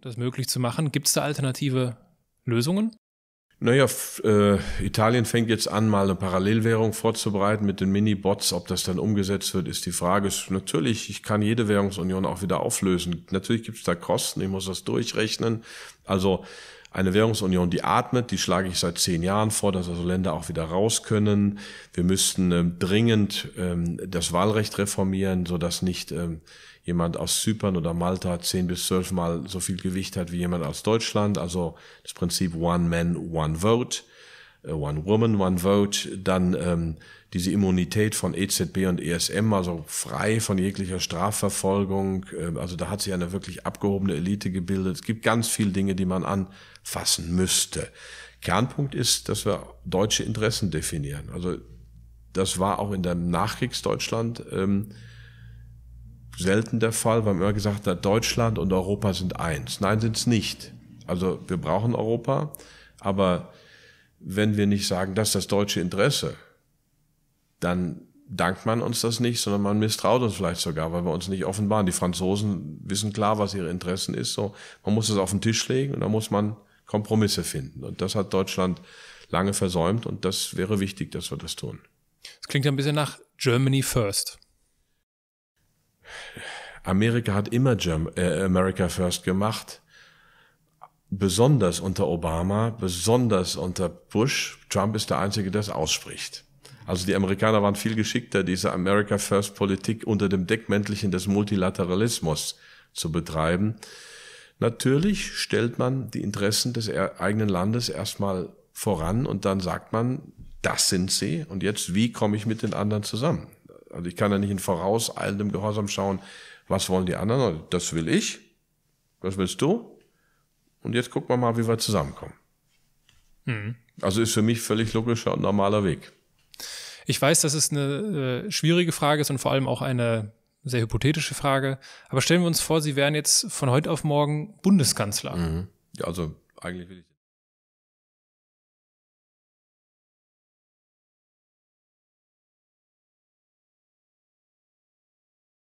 das möglich zu machen. Gibt es da alternative Lösungen? Naja, Italien fängt jetzt an, mal eine Parallelwährung vorzubereiten mit den Mini-Bots. Ob das dann umgesetzt wird, ist die Frage. Natürlich, ich kann jede Währungsunion auch wieder auflösen. Natürlich gibt es da Kosten, ich muss das durchrechnen. Also eine Währungsunion, die atmet, die schlage ich seit 10 Jahren vor, dass also Länder auch wieder raus können. Wir müssten dringend das Wahlrecht reformieren, sodass nicht jemand aus Zypern oder Malta 10 bis 12 Mal so viel Gewicht hat wie jemand aus Deutschland. Also das Prinzip One Man, One Vote, One Woman, One Vote. Dann diese Immunität von EZB und ESM, also frei von jeglicher Strafverfolgung. Also da hat sich eine wirklich abgehobene Elite gebildet. Es gibt ganz viele Dinge, die man anfassen müsste. Kernpunkt ist, dass wir deutsche Interessen definieren. Also das war auch in dem Nachkriegsdeutschland selten der Fall, weil man immer gesagt hat, Deutschland und Europa sind eins. Nein, sind es nicht. Also wir brauchen Europa, aber wenn wir nicht sagen, das ist das deutsche Interesse, dann dankt man uns das nicht, sondern man misstraut uns vielleicht sogar, weil wir uns nicht offenbaren. Die Franzosen wissen klar, was ihre Interessen ist. So, man muss es auf den Tisch legen und da muss man Kompromisse finden. Und das hat Deutschland lange versäumt und das wäre wichtig, dass wir das tun. Das klingt ein bisschen nach Germany First. Amerika hat immer America First gemacht, besonders unter Obama, besonders unter Bush. Trump ist der Einzige, der es ausspricht. Also die Amerikaner waren viel geschickter, diese America First Politik unter dem Deckmäntelchen des Multilateralismus zu betreiben. Natürlich stellt man die Interessen des eigenen Landes erstmal voran und dann sagt man, das sind sie und jetzt, wie komme ich mit den anderen zusammen? Also ich kann ja nicht in vorauseilendem Gehorsam schauen, was wollen die anderen? Das will ich, das willst du und jetzt gucken wir mal, wie wir zusammenkommen. Mhm. Also ist für mich völlig logischer und normaler Weg. Ich weiß, dass es eine schwierige Frage ist und vor allem auch eine sehr hypothetische Frage, aber stellen wir uns vor, Sie wären jetzt von heute auf morgen Bundeskanzler. Mhm. Ja, also eigentlich will ich